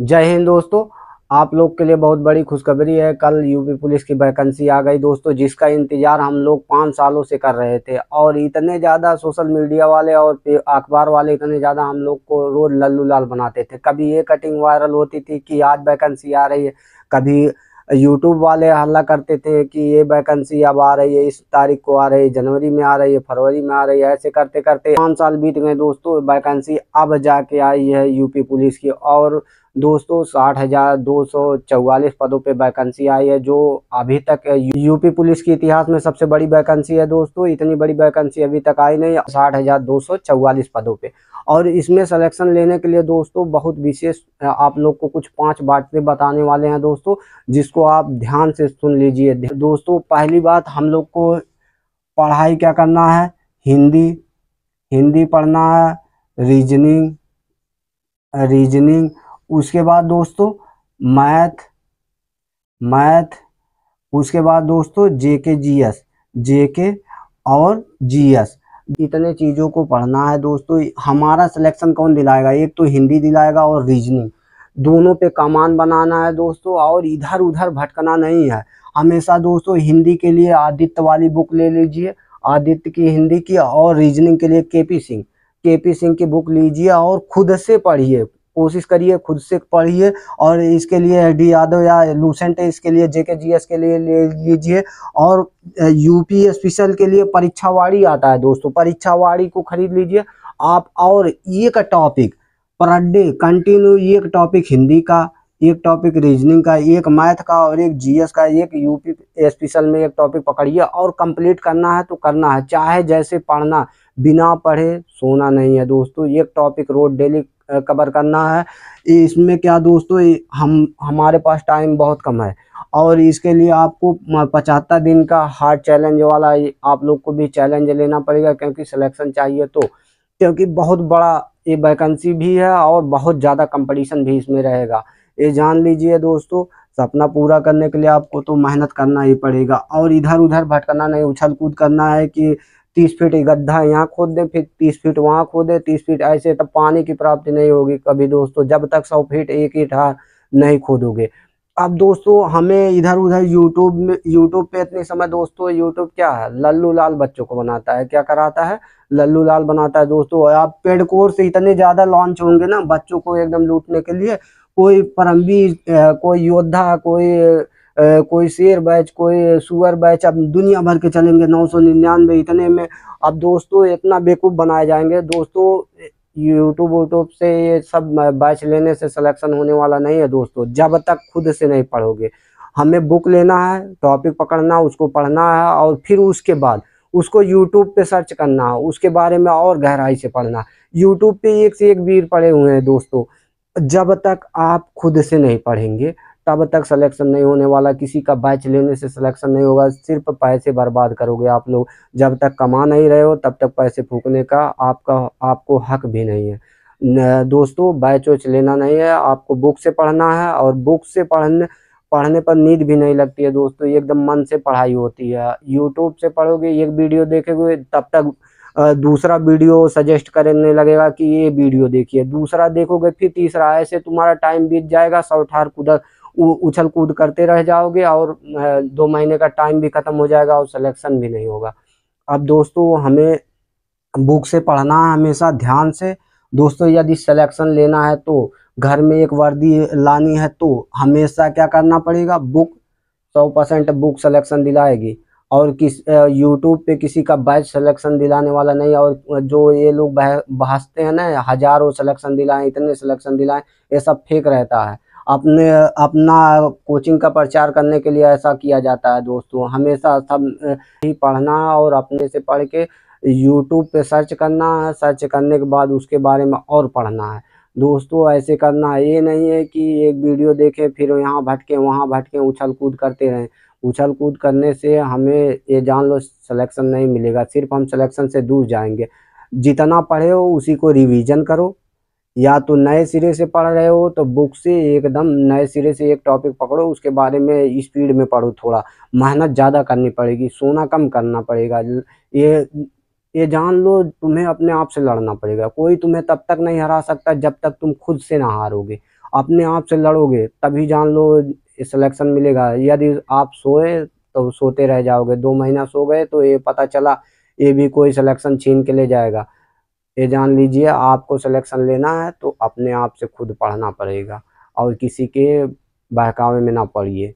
जय हिंद दोस्तों, आप लोग के लिए बहुत बड़ी खुशखबरी है। कल यूपी पुलिस की वैकेंसी आ गई दोस्तों, जिसका इंतज़ार हम लोग 5 सालों से कर रहे थे। और इतने ज़्यादा सोशल मीडिया वाले और अखबार वाले इतने ज़्यादा हम लोग को रोज़ लल्लू लाल बनाते थे। कभी ये कटिंग वायरल होती थी कि आज वैकेंसी आ रही है, कभी यूट्यूब वाले हल्ला करते थे कि ये वैकेंसी अब आ रही है, इस तारीख को आ रही है, जनवरी में आ रही है, फरवरी में आ रही है। ऐसे करते करते 5 साल बीत गए दोस्तों, वैकेंसी अब जाके आई है यूपी पुलिस की। और दोस्तों 60,244 पदों पे वैकेंसी आई है, जो अभी तक यूपी पुलिस के इतिहास में सबसे बड़ी वैकेंसी है दोस्तों। इतनी बड़ी वैकेंसी अभी तक आई नहीं, 60,244 पदों पे। और इसमें सिलेक्शन लेने के लिए दोस्तों बहुत विशेष आप लोग को कुछ 5 बातें बताने वाले हैं दोस्तों, जिसको आप ध्यान से सुन लीजिए दोस्तों। पहली बात, हम लोग को पढ़ाई क्या करना है, हिंदी पढ़ना है, रीजनिंग, उसके बाद दोस्तों मैथ, उसके बाद दोस्तों जेके और जीएस। इतने चीज़ों को पढ़ना है दोस्तों। हमारा सिलेक्शन कौन दिलाएगा, एक तो हिंदी दिलाएगा और रीजनिंग, दोनों पे कमान बनाना है दोस्तों। और इधर उधर भटकना नहीं है हमेशा दोस्तों। हिंदी के लिए आदित्य वाली बुक ले लीजिए, आदित्य की हिंदी की, और रीजनिंग के लिए केपी सिंह की बुक लीजिए और खुद से पढ़िए, कोशिश करिए खुद से पढ़िए। और इसके लिए डी यादव या लूसेंट है, इसके लिए जेके जीएस के लिए ले लीजिए। और यूपी स्पेशल के लिए परीक्षावाड़ी आता है दोस्तों, परीक्षावाड़ी को खरीद लीजिए आप। और एक टॉपिक पर डे कंटिन्यू, एक टॉपिक हिंदी का, एक टॉपिक रीजनिंग का, एक मैथ का और एक जीएस का, एक यूपी स्पेशल में एक टॉपिक पकड़िए और कंप्लीट करना है तो करना है, चाहे जैसे पढ़ना, बिना पढ़े सोना नहीं है दोस्तों। एक टॉपिक रोज डेली कवर करना है। इसमें क्या दोस्तों, हमारे पास टाइम बहुत कम है। और इसके लिए आपको 75 दिन का हार्ड चैलेंज वाला आप लोग को भी चैलेंज लेना पड़ेगा, क्योंकि सिलेक्शन चाहिए तो, क्योंकि बहुत बड़ा ये वैकेंसी भी है और बहुत ज़्यादा कंपटीशन भी इसमें रहेगा। ये जान लीजिए दोस्तों, सपना पूरा करने के लिए आपको तो मेहनत करना ही पड़ेगा। और इधर उधर भटकना नहीं, उछल कूद करना है कि 30 फीट गड्ढा यहाँ खोद दें, फिर 30 फीट वहाँ खोद दें, 30 फीट, ऐसे तब पानी की प्राप्ति नहीं होगी कभी दोस्तों, जब तक 100 फीट एक ही ठार नहीं खोदोगे। अब दोस्तों हमें इधर उधर यूट्यूब पे इतने समय दोस्तों, यूट्यूब क्या है, लल्लू लाल बच्चों को बनाता है, क्या कराता है, लल्लू लाल बनाता है दोस्तों। आप पेड कोर्स इतने ज़्यादा लॉन्च होंगे ना बच्चों को एकदम लूटने के लिए, कोई परमवीर, कोई योद्धा, कोई शेर बैच, कोई सुअर बैच, अब दुनिया भर के चलेंगे 999 इतने में। अब दोस्तों इतना बेवकूफ़ बनाए जाएंगे दोस्तों। यूट्यूब से ये सब बैच लेने से सिलेक्शन होने वाला नहीं है दोस्तों, जब तक खुद से नहीं पढ़ोगे। हमें बुक लेना है, टॉपिक पकड़ना, उसको पढ़ना है और फिर उसके बाद उसको यूट्यूब पे सर्च करना है, उसके बारे में और गहराई से पढ़ना। यूट्यूब पे एक से एक वीर पड़े हुए हैं दोस्तों, जब तक आप खुद से नहीं पढ़ेंगे तब तक सिलेक्शन नहीं होने वाला। किसी का बैच लेने से सिलेक्शन नहीं होगा, सिर्फ पैसे बर्बाद करोगे आप लोग। जब तक कमा नहीं रहे हो तब तक पैसे फूकने का आपको हक भी नहीं है दोस्तों। बैच वैच लेना नहीं है, आपको बुक से पढ़ना है। और बुक से पढ़ने पर नींद भी नहीं लगती है दोस्तों, एकदम मन से पढ़ाई होती है। यूट्यूब से पढ़ोगे, एक वीडियो देखोगे, तब तक दूसरा वीडियो सजेस्ट करने लगेगा कि ये वीडियो देखिए, दूसरा देखोगे, फिर तीसरा, ऐसे तुम्हारा टाइम बीत जाएगा। 100 ठार उछल कूद करते रह जाओगे और 2 महीने का टाइम भी ख़त्म हो जाएगा और सिलेक्शन भी नहीं होगा। अब दोस्तों हमें बुक से पढ़ना है हमेशा ध्यान से दोस्तों। यदि सिलेक्शन लेना है तो, घर में एक वर्दी लानी है तो हमेशा क्या करना पड़ेगा, बुक 100% बुक सिलेक्शन दिलाएगी। और यूट्यूब पे किसी का बैच सिलेक्शन दिलाने वाला नहीं। और जो ये लोग बहसते हैं ना, हज़ारों सिलेक्शन दिलाएँ, इतने सिलेक्शन दिलाएँ, ये सब फेक रहता है। अपना कोचिंग का प्रचार करने के लिए ऐसा किया जाता है दोस्तों। हमेशा सब ही पढ़ना और अपने से पढ़ के यूट्यूब पे सर्च करना है, सर्च करने के बाद उसके बारे में और पढ़ना है दोस्तों। ऐसे करना है, ये नहीं है कि एक वीडियो देखें फिर यहाँ भटके वहाँ भटके, उछल कूद करते रहें। उछल कूद करने से हमें, ये जान लो, सिलेक्शन नहीं मिलेगा, सिर्फ हम सिलेक्शन से दूर जाएंगे। जितना पढ़े हो उसी को रिवीजन करो, या तो नए सिरे से पढ़ रहे हो तो बुक से एकदम नए सिरे से एक टॉपिक पकड़ो, उसके बारे में स्पीड में पढ़ो। थोड़ा मेहनत ज़्यादा करनी पड़ेगी, सोना कम करना पड़ेगा। ये जान लो, तुम्हें अपने आप से लड़ना पड़ेगा। कोई तुम्हें तब तक नहीं हरा सकता जब तक तुम खुद से ना हारोगे। अपने आप से लड़ोगे तभी जान लो सिलेक्शन मिलेगा। यदि आप सोए तो सोते रह जाओगे, 2 महीना सो गए तो ये पता चला ये भी कोई सिलेक्शन छीन के ले जाएगा। ये जान लीजिए आपको सिलेक्शन लेना है तो अपने आप से खुद पढ़ना पड़ेगा और किसी के बहकावे में ना पड़िए।